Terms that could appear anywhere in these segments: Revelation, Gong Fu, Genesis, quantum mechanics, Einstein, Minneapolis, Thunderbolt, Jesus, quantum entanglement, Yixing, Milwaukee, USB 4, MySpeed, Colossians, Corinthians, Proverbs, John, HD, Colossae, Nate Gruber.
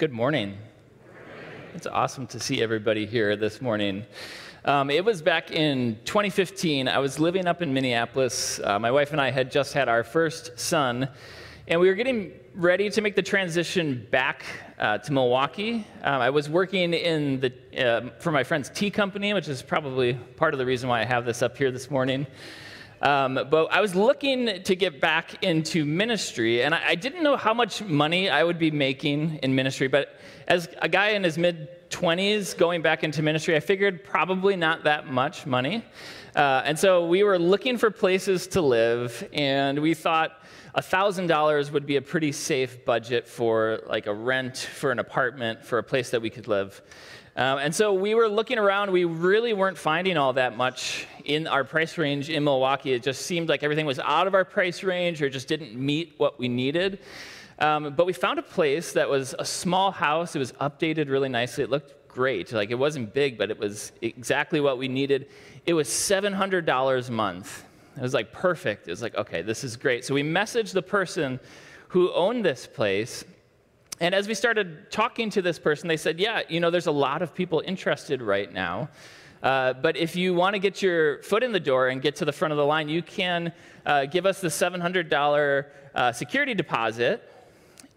Good morning. It's awesome to see everybody here this morning. It was back in 2015. I was living up in Minneapolis. My wife and I had just had our first son, and we were getting ready to make the transition back to Milwaukee. I was working in for my friend's tea company, which is probably part of the reason why I have this up here this morning. But I was looking to get back into ministry, and I didn't know how much money I would be making in ministry, but as a guy in his mid-20s going back into ministry, I figured probably not that much money. And so we were looking for places to live, and we thought $1,000 would be a pretty safe budget for like a rent, for an apartment, for a place that we could live. And so we were looking around. We really weren't finding all that much in our price range in Milwaukee. It just seemed like everything was out of our price range or just didn't meet what we needed. But we found a place that was a small house. It was updated really nicely. It looked great. Like, it wasn't big, but it was exactly what we needed. It was $700 a month. It was like perfect. It was like, okay, this is great. So we messaged the person who owned this place. And as we started talking to this person, they said, yeah, you know, there's a lot of people interested right now. But if you want to get your foot in the door and get to the front of the line, you can give us the $700 security deposit,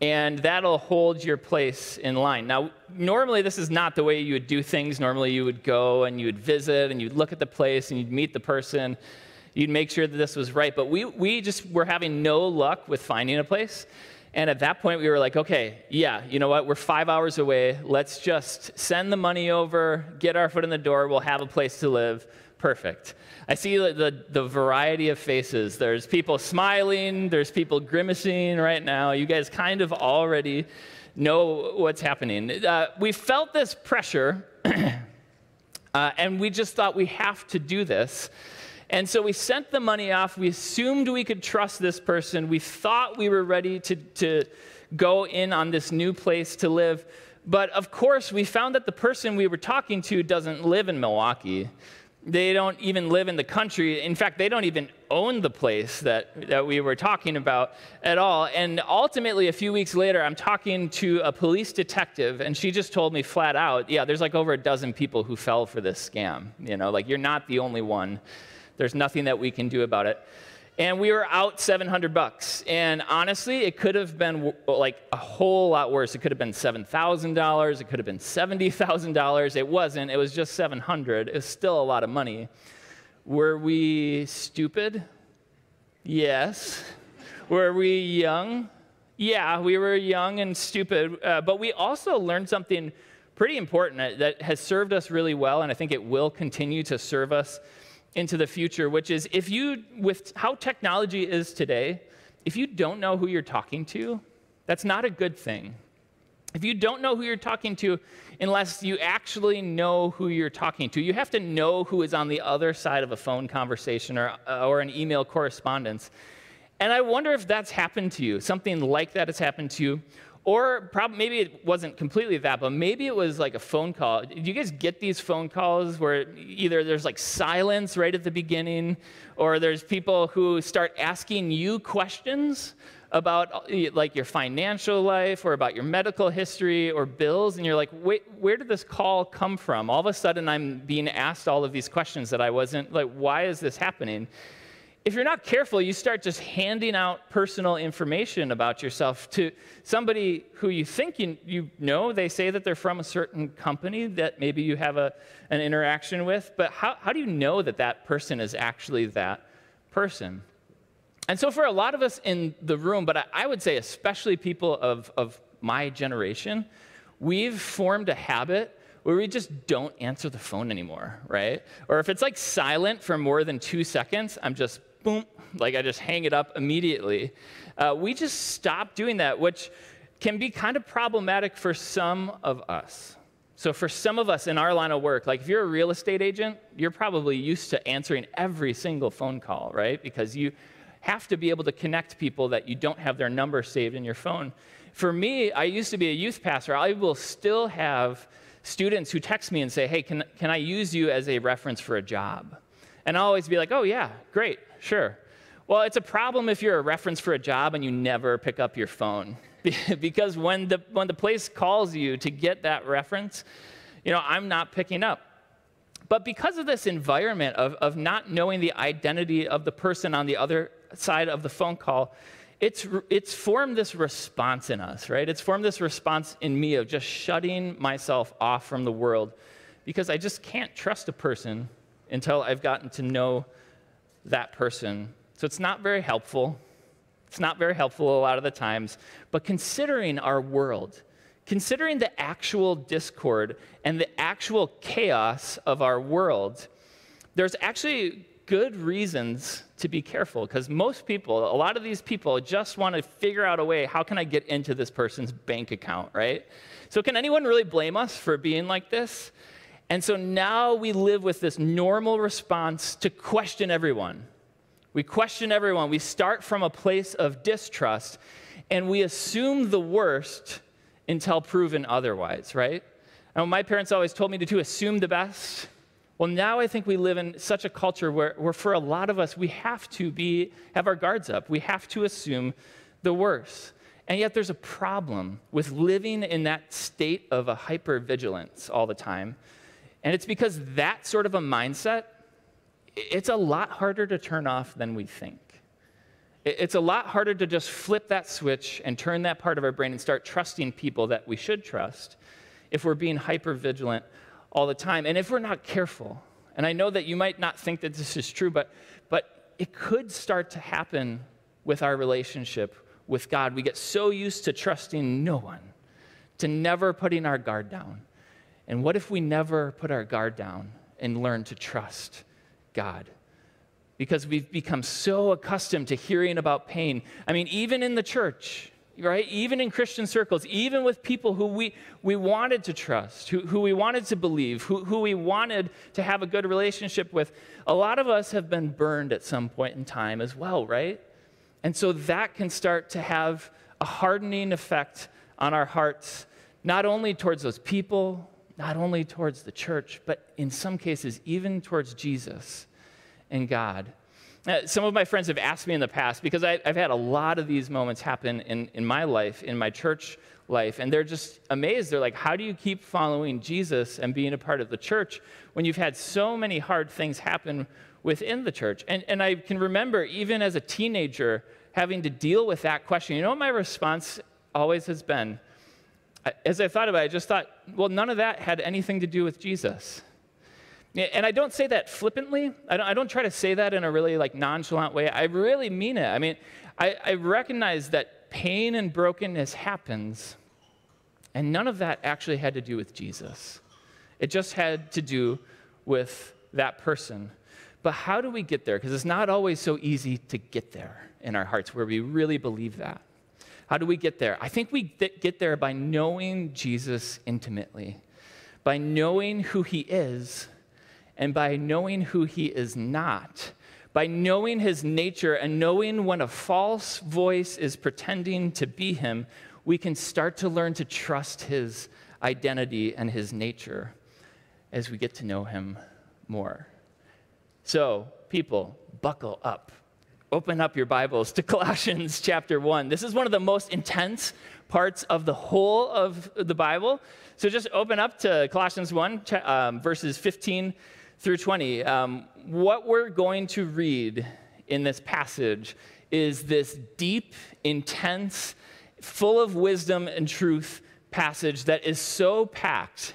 and that'll hold your place in line. Now, normally this is not the way you would do things. Normally you would go and you would visit and you'd look at the place and you'd meet the person. You'd make sure that this was right. But we just were having no luck with finding a place. And at that point, we were like, okay, yeah, you know what? We're 5 hours away. Let's just send the money over, get our foot in the door. We'll have a place to live. Perfect. I see the variety of faces. There's people smiling. There's people grimacing right now. You guys kind of already know what's happening. We felt this pressure, and we just thought we have to do this. And so we sent the money off. We assumed we could trust this person. We thought we were ready to go in on this new place to live. But of course, we found that the person we were talking to doesn't live in Milwaukee. They don't even live in the country. In fact, they don't even own the place that we were talking about at all. And ultimately, a few weeks later, I'm talking to a police detective, and she just told me flat out, yeah, there's like over a dozen people who fell for this scam. You know, like, you're not the only one. There's nothing that we can do about it. And we were out $700. And honestly, it could have been like a whole lot worse. It could have been $7,000. It could have been $70,000. It wasn't. It was just $700. It was still a lot of money. Were we stupid? Yes. Were we young? Yeah, we were young and stupid. But we also learned something pretty important that has served us really well, and I think it will continue to serve us into the future, which is, with how technology is today, if you don't know who you're talking to, that's not a good thing. If you don't know who you're talking to, unless you actually know who you're talking to, you have to know who is on the other side of a phone conversation or an email correspondence. And I wonder if that's happened to you, something like that has happened to you, or maybe it wasn't completely that, but maybe it was like a phone call. Do you guys get these phone calls where either there's like silence right at the beginning, or there's people who start asking you questions about like your financial life or about your medical history or bills, and you're like, wait, where did this call come from? All of a sudden I'm being asked all of these questions that I wasn't, like, why is this happening? If you're not careful, you start just handing out personal information about yourself to somebody who you think you know. They say that they're from a certain company that maybe you have an interaction with, but how do you know that that person is actually that person? And so for a lot of us in the room, but I would say especially people of my generation, we've formed a habit where we just don't answer the phone anymore, right? Or if it's like silent for more than 2 seconds, I'm just boom, like I just hang it up immediately. We just stop doing that, which can be kind of problematic for some of us. So for some of us in our line of work, like if you're a real estate agent, you're probably used to answering every single phone call, right? Because you have to be able to connect people that you don't have their number saved in your phone. For me, I used to be a youth pastor. I will still have students who text me and say, hey, can I use you as a reference for a job? And I'll always be like, oh yeah, great, sure. Well, it's a problem if you're a reference for a job and you never pick up your phone. Because when the place calls you to get that reference, you know, I'm not picking up. But because of this environment of not knowing the identity of the person on the other side of the phone call, it's formed this response in us, right? It's formed this response in me of just shutting myself off from the world because I just can't trust a person until I've gotten to know that person. So it's not very helpful. It's not very helpful a lot of the times. But considering our world, considering the actual discord and the actual chaos of our world, there's actually good reasons to be careful, because most people, a lot of these people, just want to figure out a way, how can I get into this person's bank account, right? So can anyone really blame us for being like this? And so now we live with this normal response to question everyone. We question everyone. We start from a place of distrust, and we assume the worst until proven otherwise, right? And my parents always told me to assume the best. Well, now I think we live in such a culture where for a lot of us, we have to have our guards up. We have to assume the worst. And yet there's a problem with living in that state of a hypervigilance all the time. And it's because that sort of a mindset, it's a lot harder to turn off than we think. It's a lot harder to just flip that switch and turn that part of our brain and start trusting people that we should trust if we're being hypervigilant all the time. And if we're not careful, and I know that you might not think that this is true, but it could start to happen with our relationship with God. We get so used to trusting no one, to never putting our guard down. And what if we never put our guard down and learn to trust God? Because we've become so accustomed to hearing about pain. I mean, even in the church, right? Even in Christian circles, even with people who we wanted to trust, who we wanted to believe, who we wanted to have a good relationship with, a lot of us have been burned at some point in time as well, right? And so that can start to have a hardening effect on our hearts, not only towards those people, not only towards the church, but in some cases, even towards Jesus and God. Some of my friends have asked me in the past, because I've had a lot of these moments happen in my life, in my church life, and they're just amazed. They're like, how do you keep following Jesus and being a part of the church when you've had so many hard things happen within the church? And I can remember, even as a teenager, having to deal with that question. You know what my response always has been? As I thought about it, I just thought, well, none of that had anything to do with Jesus. And I don't say that flippantly. I don't try to say that in a really nonchalant way. I really mean it. I mean, I recognize that pain and brokenness happens, and none of that actually had to do with Jesus. It just had to do with that person. But how do we get there? Because it's not always so easy to get there in our hearts where we really believe that. How do we get there? I think we get there by knowing Jesus intimately, by knowing who he is, and by knowing who he is not, by knowing his nature and knowing when a false voice is pretending to be him, we can start to learn to trust his identity and his nature as we get to know him more. So, people, buckle up. Open up your Bibles to Colossians chapter 1. This is one of the most intense parts of the whole of the Bible. So just open up to Colossians 1, verses 15 through 20. What we're going to read in this passage is this deep, intense, full of wisdom and truth passage that is so packed.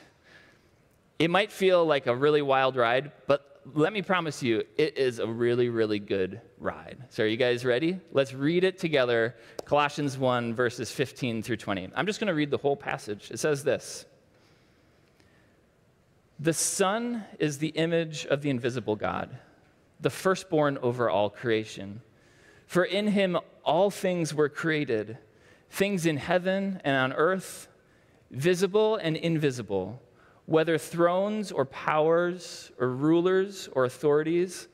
It might feel like a really wild ride, but let me promise you, it is a really, really good ride. So are you guys ready? Let's read it together. Colossians 1, verses 15 through 20. I'm just going to read the whole passage. It says this. The Son is the image of the invisible God, the firstborn over all creation. For in him all things were created, things in heaven and on earth, visible and invisible, whether thrones or powers or rulers or authorities,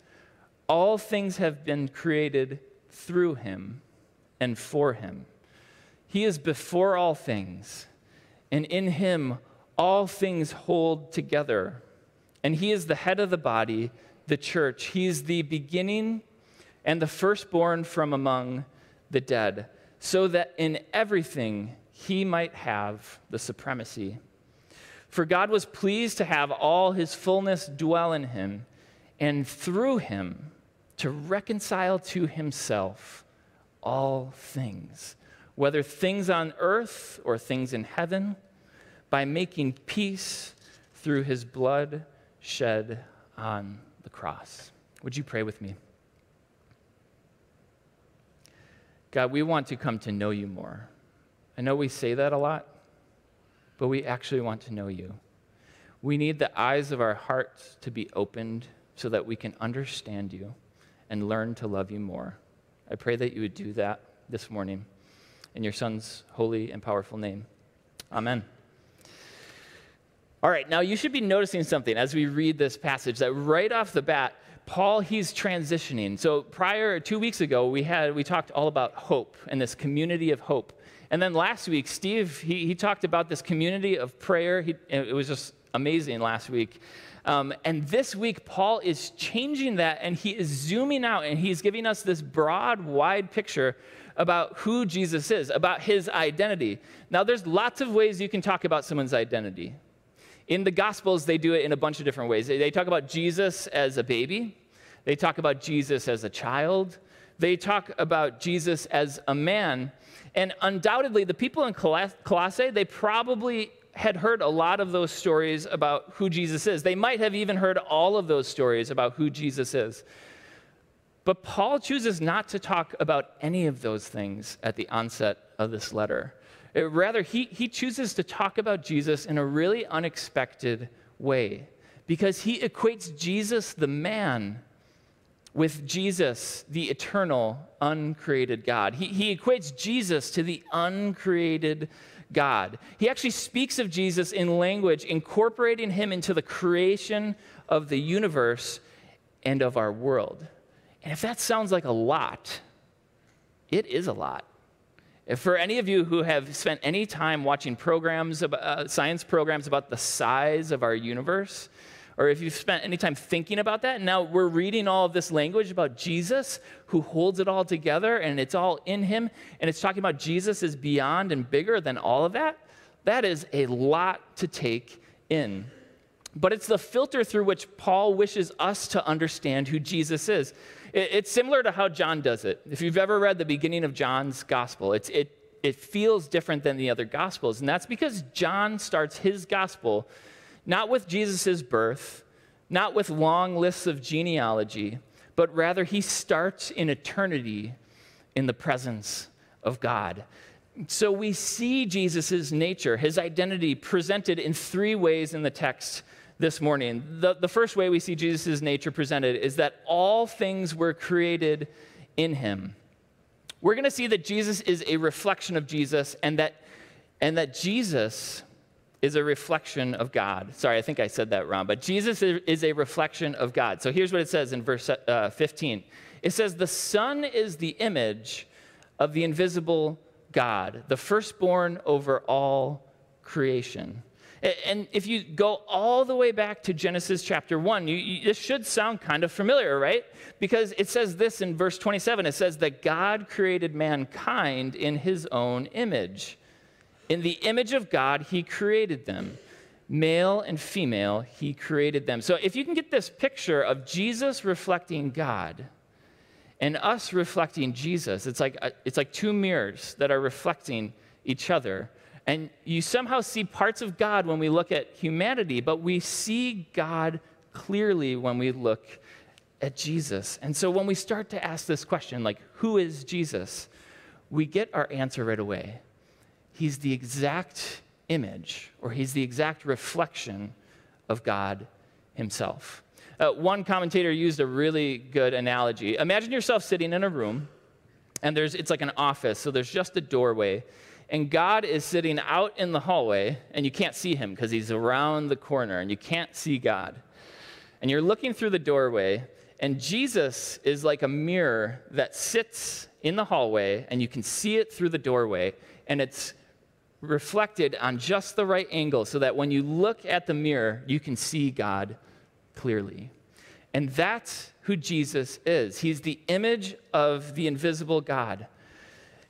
all things have been created through him and for him. He is before all things, and in him all things hold together. And he is the head of the body, the church. He is the beginning and the firstborn from among the dead, so that in everything he might have the supremacy. For God was pleased to have all his fullness dwell in him, and through him to reconcile to himself all things, whether things on earth or things in heaven, by making peace through his blood shed on the cross. Would you pray with me? God, we want to come to know you more. I know we say that a lot, but we actually want to know you. We need the eyes of our hearts to be opened so that we can understand you and learn to love you more. I pray that you would do that this morning. In your Son's holy and powerful name, amen. All right, now you should be noticing something as we read this passage, that right off the bat, Paul, he's transitioning. So prior, 2 weeks ago, we talked all about hope and this community of hope. And then last week, Steve, he talked about this community of prayer. It was just amazing last week. And this week, Paul is changing that, and he is zooming out, and he's giving us this broad, wide picture about who Jesus is, about his identity. Now, there's lots of ways you can talk about someone's identity. In the Gospels, they do it in a bunch of different ways. They talk about Jesus as a baby. They talk about Jesus as a child. They talk about Jesus as a man. And undoubtedly, the people in Colossae, they probably had heard a lot of those stories about who Jesus is. They might have even heard all of those stories about who Jesus is. But Paul chooses not to talk about any of those things at the onset of this letter. Rather, he chooses to talk about Jesus in a really unexpected way, because he equates Jesus, the man, with Jesus, the eternal, uncreated God. He equates Jesus to the uncreated God. He actually speaks of Jesus in language, incorporating him into the creation of the universe and of our world. And if that sounds like a lot, it is a lot. If for any of you who have spent any time watching programs, science programs about the size of our universe, or if you've spent any time thinking about that, now we're reading all of this language about Jesus, who holds it all together, and it's all in him, and it's talking about Jesus is beyond and bigger than all of that. That is a lot to take in. But it's the filter through which Paul wishes us to understand who Jesus is. It's similar to how John does it. If you've ever read the beginning of John's gospel, it feels different than the other gospels. And that's because John starts his gospel not with Jesus' birth, not with long lists of genealogy, but rather he starts in eternity in the presence of God. So we see Jesus' nature, his identity, presented in three ways in the text this morning. The first way we see Jesus' nature presented is that all things were created in him. We're going to see that Jesus is a reflection of Jesus, and that Jesus is a reflection of God. Sorry, I think I said that wrong, but Jesus is a reflection of God. So here's what it says in verse 15. It says, "The Son is the image of the invisible God, the firstborn over all creation." And if you go all the way back to Genesis chapter 1, this should sound kind of familiar, right? Because it says this in verse 27. It says that God created mankind in his own image. In the image of God, he created them. Male and female, he created them. So if you can get this picture of Jesus reflecting God and us reflecting Jesus, it's like two mirrors that are reflecting each other. And you somehow see parts of God when we look at humanity, but we see God clearly when we look at Jesus. And so when we start to ask this question, like, who is Jesus? We get our answer right away. He's the exact image, or he's the exact reflection of God himself. One commentator used a really good analogy. Imagine yourself sitting in a room, and it's like an office, so there's just a doorway, and God is sitting out in the hallway, and you can't see him because he's around the corner, and you can't see God. And you're looking through the doorway, and Jesus is like a mirror that sits in the hallway, and you can see it through the doorway, and it's reflected on just the right angle so that when you look at the mirror, you can see God clearly. And that's who Jesus is. He's the image of the invisible God.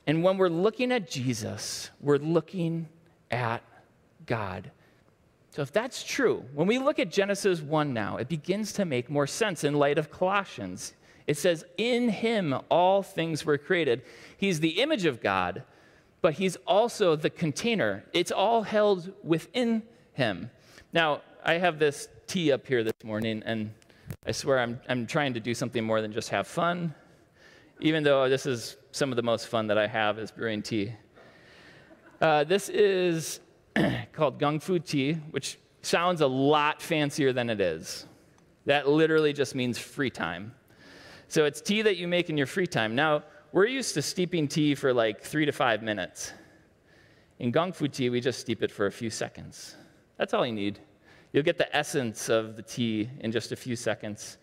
And when we're looking at Jesus, we're looking at God. So if that's true, when we look at Genesis 1 now, it begins to make more sense in light of Colossians. It says, in him all things were created. He's the image of God, but he's also the container. It's all held within him. Now, I have this tea up here this morning, and I swear I'm trying to do something more than just have fun, even though this is some of the most fun that I have is brewing tea. This is called Gong Fu tea, which sounds a lot fancier than it is. That literally just means free time. So it's tea that you make in your free time. Now, we're used to steeping tea for like 3 to 5 minutes. In Gong Fu tea, we just steep it for a few seconds. That's all you need. You'll get the essence of the tea in just a few seconds.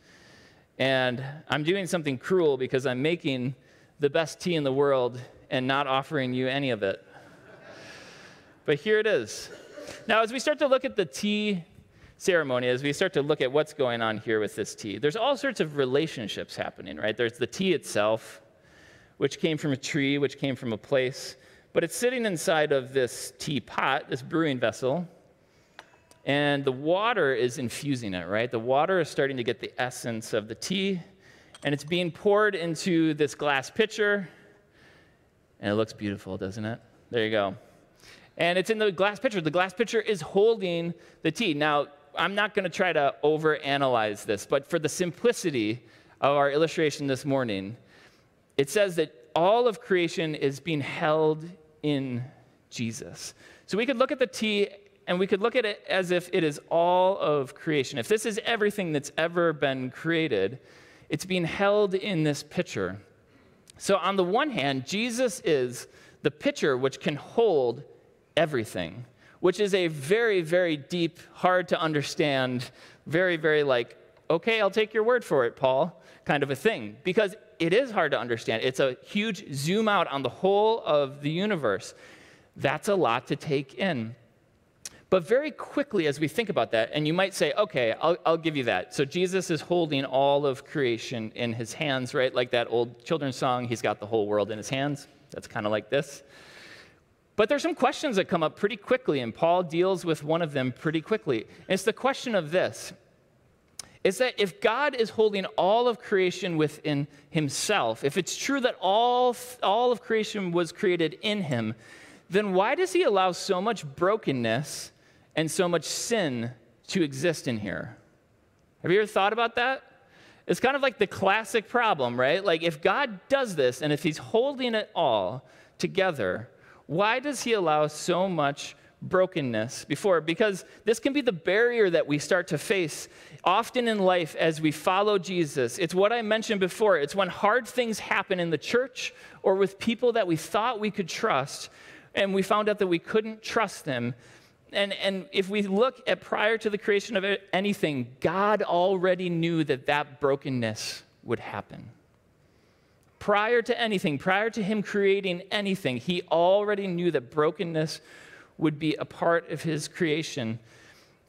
And I'm doing something cruel because I'm making the best tea in the world and not offering you any of it. But here it is. Now, as we start to look at the tea ceremony, as we start to look at what's going on here with this tea, there's all sorts of relationships happening, right? There's the tea itself, which came from a tree, which came from a place, but it's sitting inside of this tea pot, this brewing vessel, and the water is infusing it, right? The water is starting to get the essence of the tea, and it's being poured into this glass pitcher, and it looks beautiful, doesn't it? There you go. And it's in the glass pitcher. The glass pitcher is holding the tea. Now, I'm not going to try to overanalyze this, but for the simplicity of our illustration this morning, it says that all of creation is being held in Jesus. So we could look at the tea, and we could look at it as if it is all of creation. If this is everything that's ever been created, it's being held in this pitcher. So on the one hand, Jesus is the pitcher which can hold everything, which is a very, very deep, hard to understand, very, very like, okay, I'll take your word for it, Paul, kind of a thing. Because it is hard to understand. It's a huge zoom out on the whole of the universe. That's a lot to take in. But very quickly as we think about that, and you might say, okay, I'll give you that. So Jesus is holding all of creation in his hands, right? Like that old children's song, he's got the whole world in his hands. That's kind of like this. But there's some questions that come up pretty quickly, and Paul deals with one of them pretty quickly. And it's the question of this, is that if God is holding all of creation within himself, if it's true that all of creation was created in him, then why does he allow so much brokenness and so much sin to exist in here? Have you ever thought about that? It's kind of like the classic problem, right? Like if God does this, and if he's holding it all together, why does he allow so much brokenness before? Because this can be the barrier that we start to face often in life as we follow Jesus. It's what I mentioned before. It's when hard things happen in the church or with people that we thought we could trust, and we found out that we couldn't trust them. And if we look at prior to the creation of anything, God already knew that that brokenness would happen. Prior to anything, prior to him creating anything, he already knew that brokenness would be a part of his creation.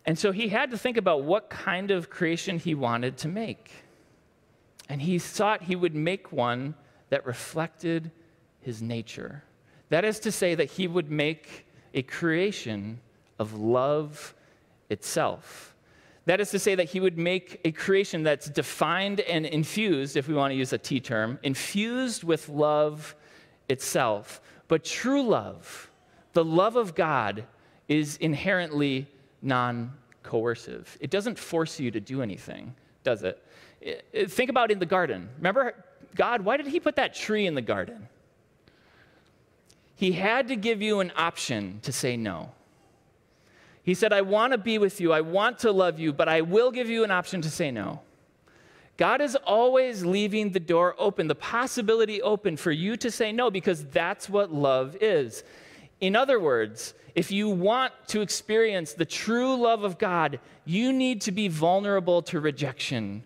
And so he had to think about what kind of creation he wanted to make. And he thought he would make one that reflected his nature. That is to say that he would make a creation of love itself. That is to say that he would make a creation that's defined and infused, if we want to use a T term, infused with love itself. But true love, the love of God, is inherently non-coercive. It doesn't force you to do anything, does it? Think about in the garden. Remember, God, why did he put that tree in the garden? He had to give you an option to say no. He said, I want to be with you, I want to love you, but I will give you an option to say no. God is always leaving the door open, the possibility open for you to say no, because that's what love is. In other words, if you want to experience the true love of God, you need to be vulnerable to rejection.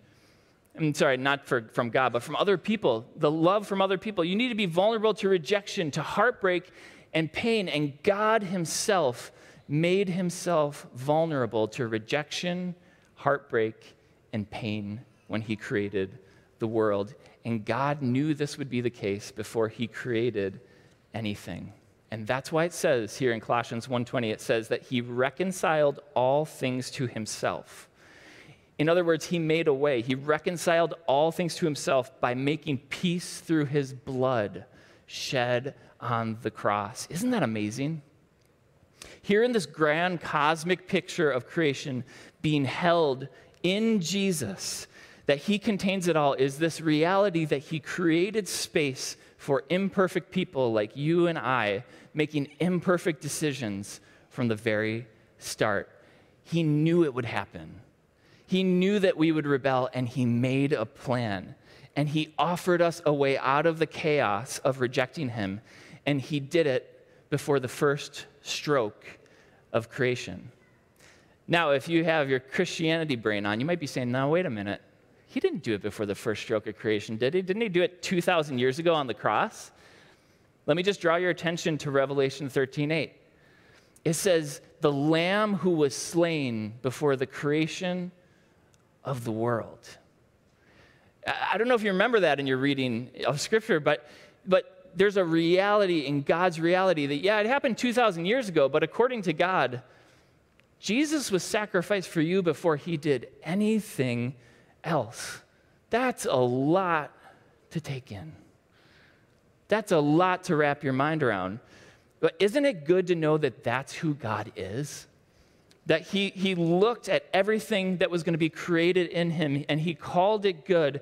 I'm sorry, not from God, but from other people, the love from other people. You need to be vulnerable to rejection, to heartbreak and pain, and God himself made himself vulnerable to rejection, heartbreak, and pain when he created the world. And God knew this would be the case before he created anything. And that's why it says here in Colossians 1:20, it says that he reconciled all things to himself. In other words, he made a way. He reconciled all things to himself by making peace through his blood shed on the cross. Isn't that amazing? Here in this grand cosmic picture of creation being held in Jesus, that he contains it all, is this reality that he created space for imperfect people like you and I, making imperfect decisions from the very start. He knew it would happen. He knew that we would rebel, and he made a plan. And he offered us a way out of the chaos of rejecting him. And he did it before the first stroke of creation. Now, if you have your Christianity brain on, you might be saying, no, wait a minute. He didn't do it before the first stroke of creation, did he? Didn't he do it 2,000 years ago on the cross? Let me just draw your attention to Revelation 13:8. It says, the Lamb who was slain before the creation of the world. I don't know if you remember that in your reading of Scripture, but there's a reality in God's reality that, yeah, it happened 2,000 years ago, but according to God, Jesus was sacrificed for you before he did anything else. That's a lot to take in. That's a lot to wrap your mind around. But isn't it good to know that that's who God is? That he looked at everything that was going to be created in him, and he called it good,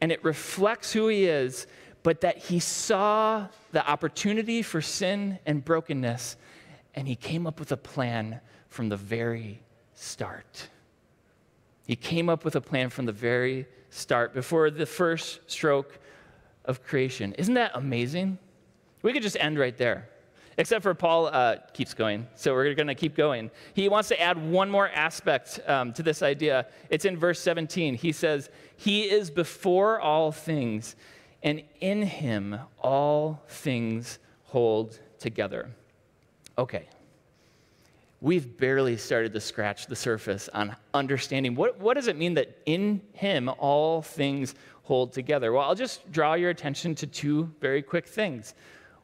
and it reflects who he is, but that he saw the opportunity for sin and brokenness, and he came up with a plan from the very start. He came up with a plan from the very start, before the first stroke of creation. Isn't that amazing? We could just end right there. Except for Paul keeps going, so we're going to keep going. He wants to add one more aspect to this idea. It's in verse 17. He says, he is before all things, and in him all things hold together. Okay, we've barely started to scratch the surface on understanding what does it mean that in him all things hold together. Well, I'll just draw your attention to two very quick things.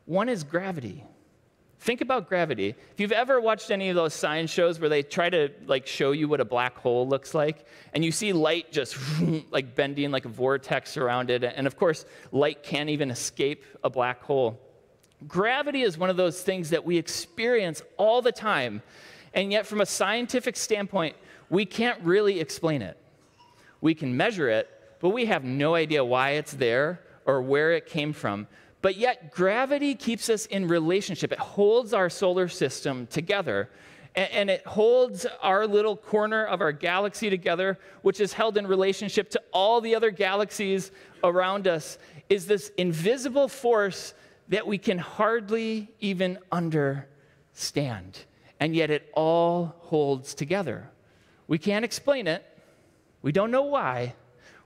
One is gravity. Think about gravity. If you've ever watched any of those science shows where they try to like show you what a black hole looks like, and you see light just like bending like a vortex around it, and of course, light can't even escape a black hole. Gravity is one of those things that we experience all the time, and yet from a scientific standpoint, we can't really explain it. We can measure it, but we have no idea why it's there or where it came from. But yet gravity keeps us in relationship. It holds our solar system together, and it holds our little corner of our galaxy together, which is held in relationship to all the other galaxies around us, is this invisible force that we can hardly even understand. And yet it all holds together. We can't explain it. We don't know why.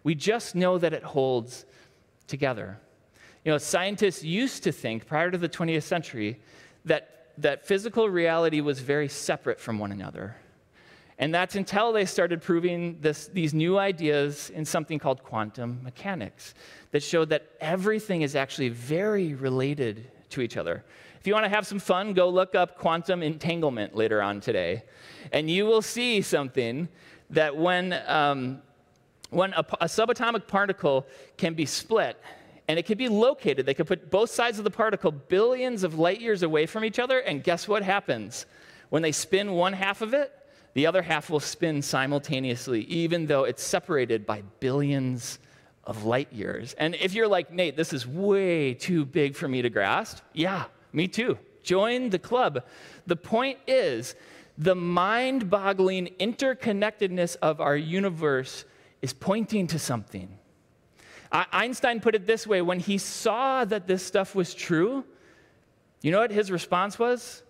We just know that it holds together. You know, scientists used to think, prior to the 20th century, that physical reality was very separate from one another. And that's until they started proving these new ideas in something called quantum mechanics that showed that everything is actually very related to each other. If you want to have some fun, go look up quantum entanglement later on today. And you will see something that when a subatomic particle can be split, and it could be located. They could put both sides of the particle billions of light years away from each other, and guess what happens? When they spin one half of it, the other half will spin simultaneously, even though it's separated by billions of light years. And if you're like, Nate, this is way too big for me to grasp, yeah, me too. Join the club. The point is, the mind-boggling interconnectedness of our universe is pointing to something. Einstein put it this way. When he saw that this stuff was true, you know what his response was?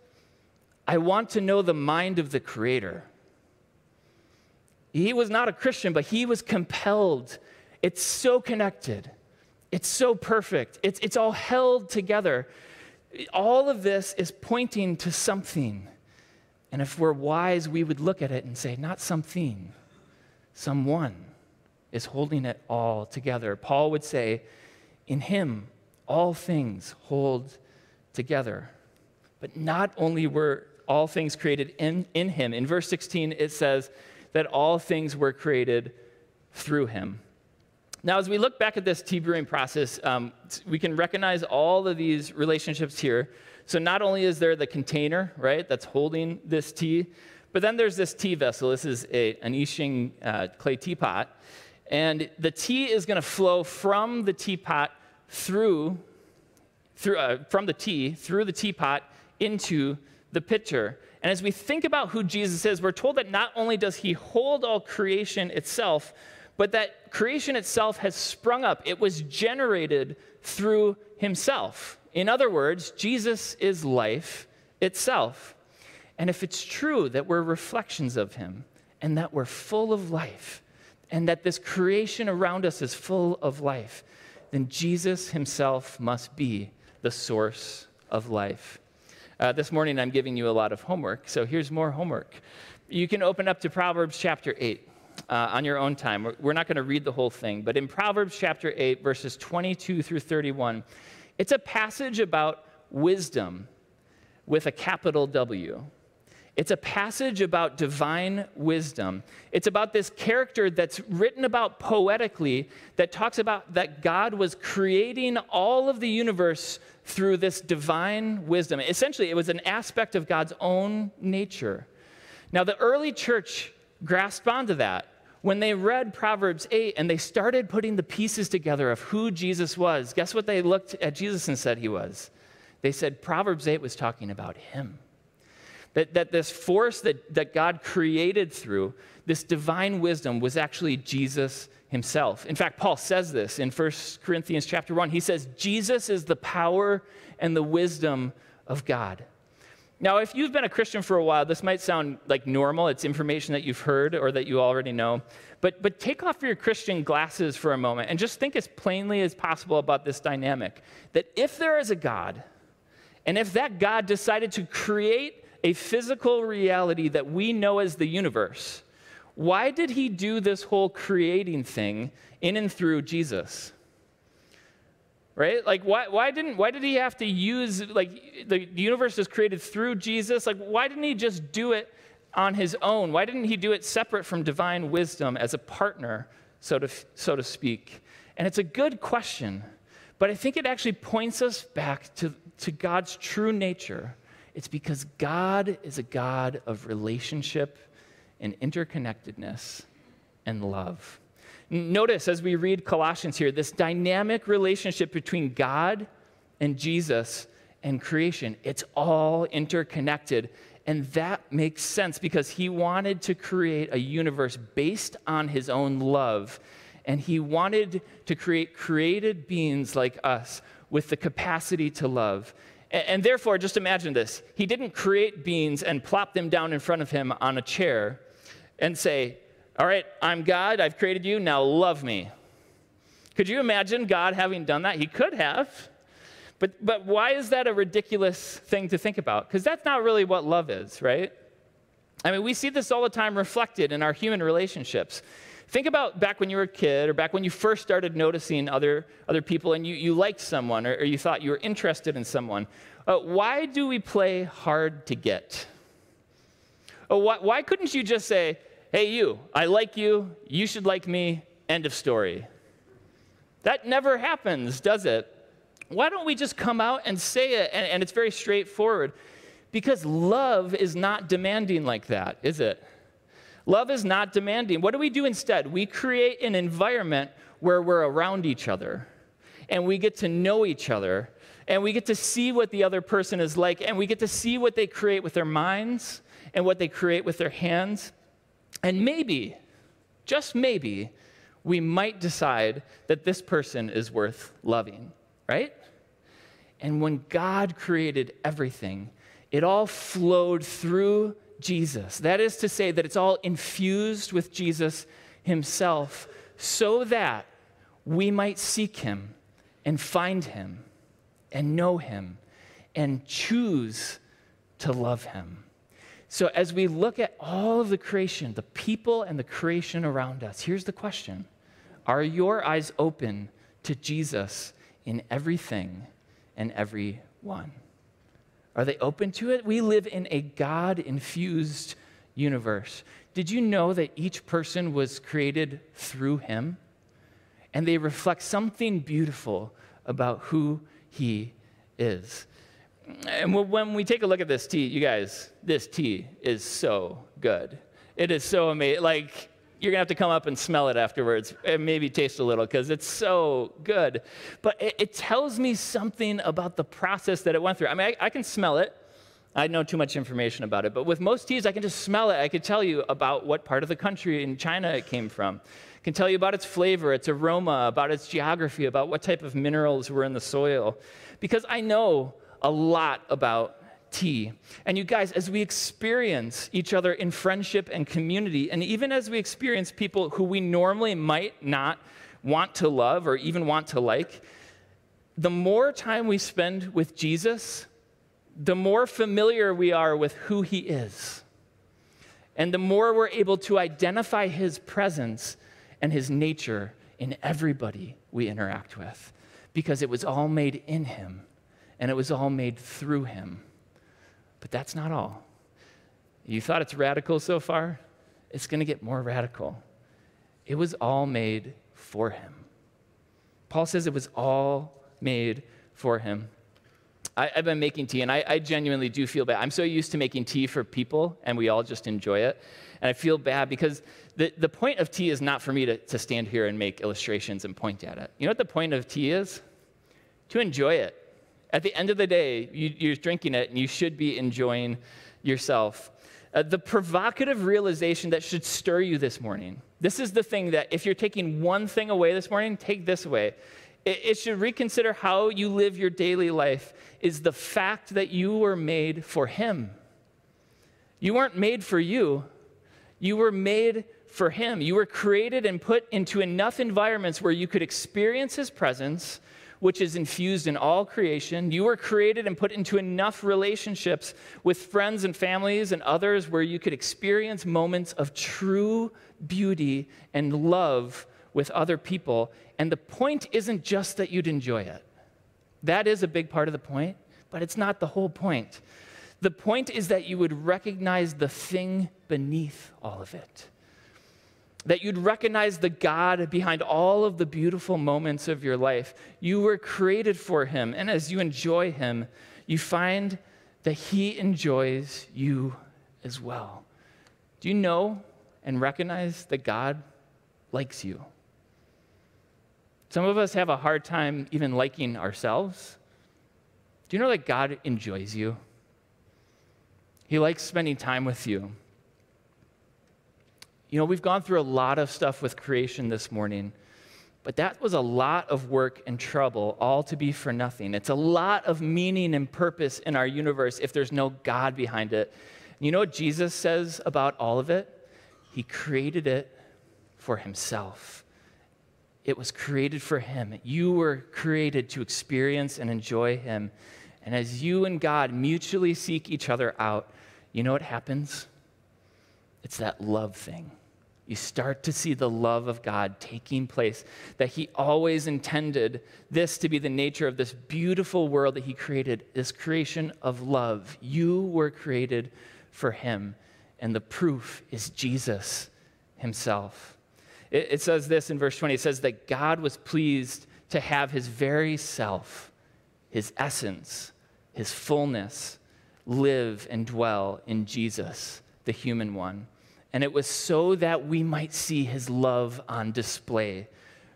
I want to know the mind of the Creator. He was not a Christian, but he was compelled. It's so connected. It's so perfect. It's all held together. All of this is pointing to something. And if we're wise, we would look at it and say, not something, someone. is holding it all together. Paul would say, in him, all things hold together. But not only were all things created in him, in verse 16 it says that all things were created through him. Now, as we look back at this tea brewing process, we can recognize all of these relationships here. So not only is there the container, right, that's holding this tea, but then there's this tea vessel. This is an Yixing clay teapot. And the tea is going to flow from the teapot through the teapot into the pitcher. And as we think about who Jesus is, we're told that not only does he hold all creation itself, but that creation itself has sprung up. It was generated through himself. In other words, Jesus is life itself. And if it's true that we're reflections of him and that we're full of life and that this creation around us is full of life, then Jesus himself must be the source of life. This morning, I'm giving you a lot of homework, so here's more homework. You can open up to Proverbs chapter 8 on your own time. We're not going to read the whole thing, but in Proverbs chapter 8, verses 22 through 31, it's a passage about wisdom with a capital W. It's a passage about divine wisdom. It's about this character that's written about poetically that talks about that God was creating all of the universe through this divine wisdom. Essentially, it was an aspect of God's own nature. Now, the early church grasped onto that when they read Proverbs 8 and they started putting the pieces together of who Jesus was. Guess what they looked at Jesus and said he was? They said Proverbs 8 was talking about him. That this force that God created through, this divine wisdom, was actually Jesus himself. In fact, Paul says this in 1 Corinthians chapter 1. He says, Jesus is the power and the wisdom of God. Now, if you've been a Christian for a while, this might sound like normal. It's information that you've heard or that you already know. But take off your Christian glasses for a moment and just think as plainly as possible about this dynamic. That if there is a God, and if that God decided to create a physical reality that we know as the universe, why did he do this whole creating thing in and through Jesus? Right? Like, why did he have to use, like, the universe is created through Jesus? Like, why didn't he just do it on his own? Why didn't he do it separate from divine wisdom as a partner, so to speak? And it's a good question, but I think it actually points us back to God's true nature. It's because God is a God of relationship and interconnectedness and love. Notice as we read Colossians here, this dynamic relationship between God and Jesus and creation, it's all interconnected. And that makes sense because he wanted to create a universe based on his own love. And he wanted to create created beings like us with the capacity to love. And therefore, just imagine this. He didn't create beings and plop them down in front of him on a chair and say, all right, I'm God, I've created you, now love me. Could you imagine God having done that? He could have. But why is that a ridiculous thing to think about? Because that's not really what love is, right? I mean, we see this all the time reflected in our human relationships. Think about back when you were a kid or back when you first started noticing other people and you liked someone or you thought you were interested in someone. Why do we play hard to get? Why couldn't you just say, hey, you, I like you, you should like me, end of story? That never happens, does it? Why don't we just come out and say it and it's very straightforward? Because love is not demanding like that, is it? Love is not demanding. What do we do instead? We create an environment where we're around each other, and we get to know each other, and we get to see what the other person is like, and we get to see what they create with their minds and what they create with their hands. And maybe, just maybe, we might decide that this person is worth loving, right? And when God created everything, it all flowed through Jesus. That is to say that it's all infused with Jesus himself so that we might seek him and find him and know him and choose to love him. So as we look at all of the creation, the people and the creation around us, here's the question. Are your eyes open to Jesus in everything and everyone? Are they open to it? We live in a God-infused universe. Did you know that each person was created through him? And they reflect something beautiful about who he is. And when we take a look at this tea, you guys, this tea is so good. It is so amazing. Like, you're going to have to come up and smell it afterwards and maybe taste a little because it's so good. But it tells me something about the process that it went through. I mean, I can smell it. I know too much information about it. But with most teas, I can just smell it. I could tell you about what part of the country in China it came from. I can tell you about its flavor, its aroma, about its geography, about what type of minerals were in the soil. Because I know a lot about tea. And you guys, as we experience each other in friendship and community, and even as we experience people who we normally might not want to love or even want to like, the more time we spend with Jesus, the more familiar we are with who he is. And the more we're able to identify his presence and his nature in everybody we interact with, because it was all made in him. And it was all made through him. But that's not all. You thought it's radical so far? It's going to get more radical. It was all made for him. Paul says it was all made for him. I've been making tea, and I genuinely do feel bad. I'm so used to making tea for people, and we all just enjoy it. And I feel bad because the point of tea is not for me to stand here and make illustrations and point at it. You know what the point of tea is? To enjoy it. At the end of the day, you're drinking it, and you should be enjoying yourself. The provocative realization that should stir you this morning, this is the thing that if you're taking one thing away this morning, take this away. It should reconsider how you live your daily life is the fact that you were made for him. You weren't made for you. You were made for him. You were created and put into enough environments where you could experience his presence, which is infused in all creation. You were created and put into enough relationships with friends and families and others where you could experience moments of true beauty and love with other people. And the point isn't just that you'd enjoy it. That is a big part of the point, but it's not the whole point. The point is that you would recognize the thing beneath all of it, that you'd recognize the God behind all of the beautiful moments of your life. You were created for him, and as you enjoy him, you find that he enjoys you as well. Do you know and recognize that God likes you? Some of us have a hard time even liking ourselves. Do you know that God enjoys you? He likes spending time with you. You know, we've gone through a lot of stuff with creation this morning, but that was a lot of work and trouble, all to be for nothing. It's a lot of meaning and purpose in our universe if there's no God behind it. You know what Jesus says about all of it? He created it for himself. It was created for him. You were created to experience and enjoy him. And as you and God mutually seek each other out, you know what happens? It's that love thing. You start to see the love of God taking place, that he always intended this to be the nature of this beautiful world that he created, this creation of love. You were created for him, and the proof is Jesus himself. It says this in verse 20. It says that God was pleased to have his very self, his essence, his fullness, live and dwell in Jesus, the human one. And it was so that we might see his love on display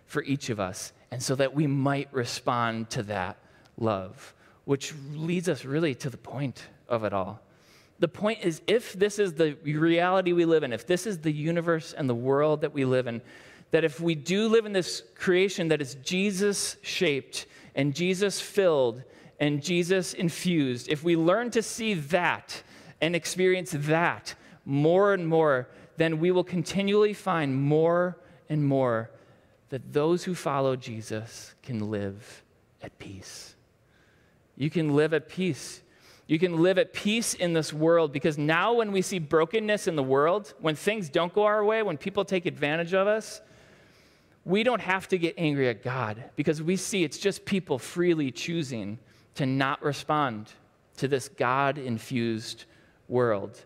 for each of us, and so that we might respond to that love, which leads us really to the point of it all. The point is, if this is the reality we live in, if this is the universe and the world that we live in, that if we do live in this creation that is Jesus-shaped and Jesus-filled and Jesus-infused, if we learn to see that and experience that more and more, then we will continually find more and more that those who follow Jesus can live at peace. You can live at peace. You can live at peace in this world, because now when we see brokenness in the world, when things don't go our way, when people take advantage of us, we don't have to get angry at God because we see it's just people freely choosing to not respond to this God-infused world.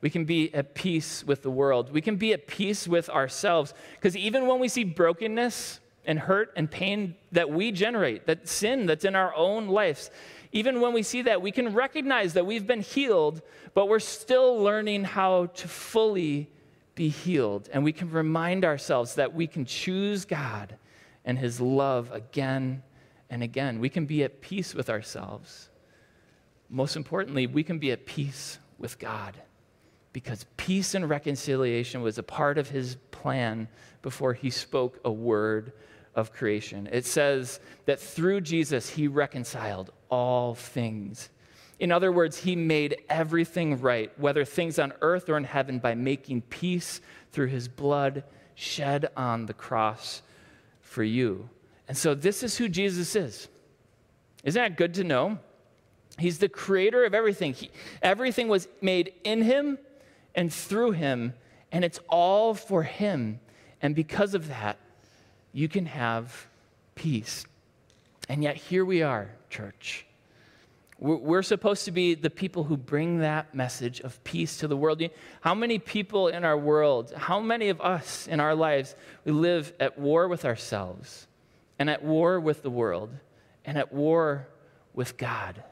We can be at peace with the world. We can be at peace with ourselves because even when we see brokenness and hurt and pain that we generate, that sin that's in our own lives, even when we see that, we can recognize that we've been healed, but we're still learning how to fully be healed. And we can remind ourselves that we can choose God and his love again and again. We can be at peace with ourselves. Most importantly, we can be at peace with God because peace and reconciliation was a part of his plan before he spoke a word of creation. It says that through Jesus, he reconciled all things. In other words, he made everything right, whether things on earth or in heaven, by making peace through his blood shed on the cross for you. And so this is who Jesus is. Isn't that good to know? He's the creator of everything. Everything was made in him and through him, and it's all for him. And because of that, you can have peace. And yet here we are, church. We're supposed to be the people who bring that message of peace to the world. How many people in our world, how many of us in our lives, we live at war with ourselves and at war with the world and at war with God?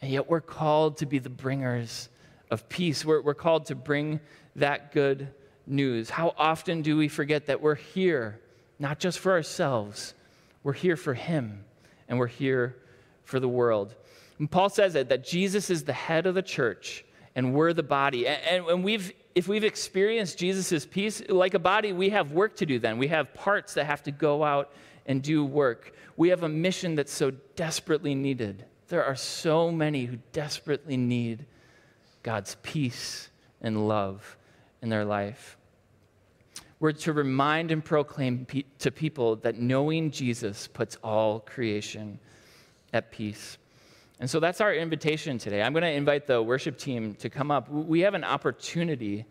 And yet we're called to be the bringers of peace. We're called to bring that good news. How often do we forget that we're here, not just for ourselves, we're here for him, and we're here for the world. And Paul says that Jesus is the head of the church, and we're the body. And if we've experienced Jesus' peace, like a body, we have work to do then. We have parts that have to go out and do work. We have a mission that's so desperately needed. There are so many who desperately need God's peace and love in their life. We're to remind and proclaim to people that knowing Jesus puts all creation at peace. And so that's our invitation today. I'm going to invite the worship team to come up. We have an opportunity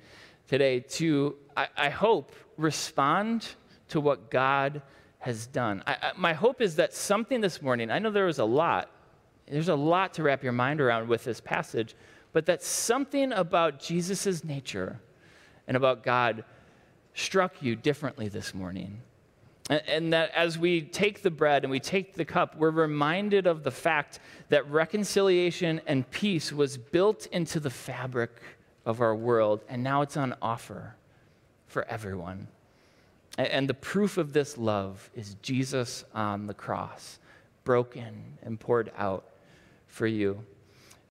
today to, I hope, respond to what God has done. My hope is that something this morning, I know there's a lot to wrap your mind around with this passage, but that something about Jesus' nature and about God struck you differently this morning. And that as we take the bread and we take the cup, we're reminded of the fact that reconciliation and peace was built into the fabric of our world, and now it's on offer for everyone. And the proof of this love is Jesus on the cross, broken and poured out for you.